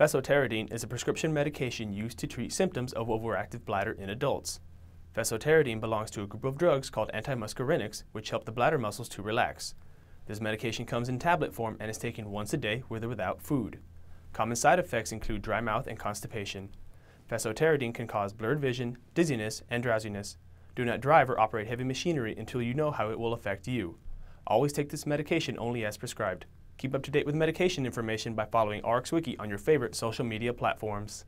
Fesoterodine is a prescription medication used to treat symptoms of overactive bladder in adults. Fesoterodine belongs to a group of drugs called antimuscarinics, which help the bladder muscles to relax. This medication comes in tablet form and is taken once a day with or without food. Common side effects include dry mouth and constipation. Fesoterodine can cause blurred vision, dizziness, and drowsiness. Do not drive or operate heavy machinery until you know how it will affect you. Always take this medication only as prescribed. Keep up to date with medication information by following RxWiki on your favorite social media platforms.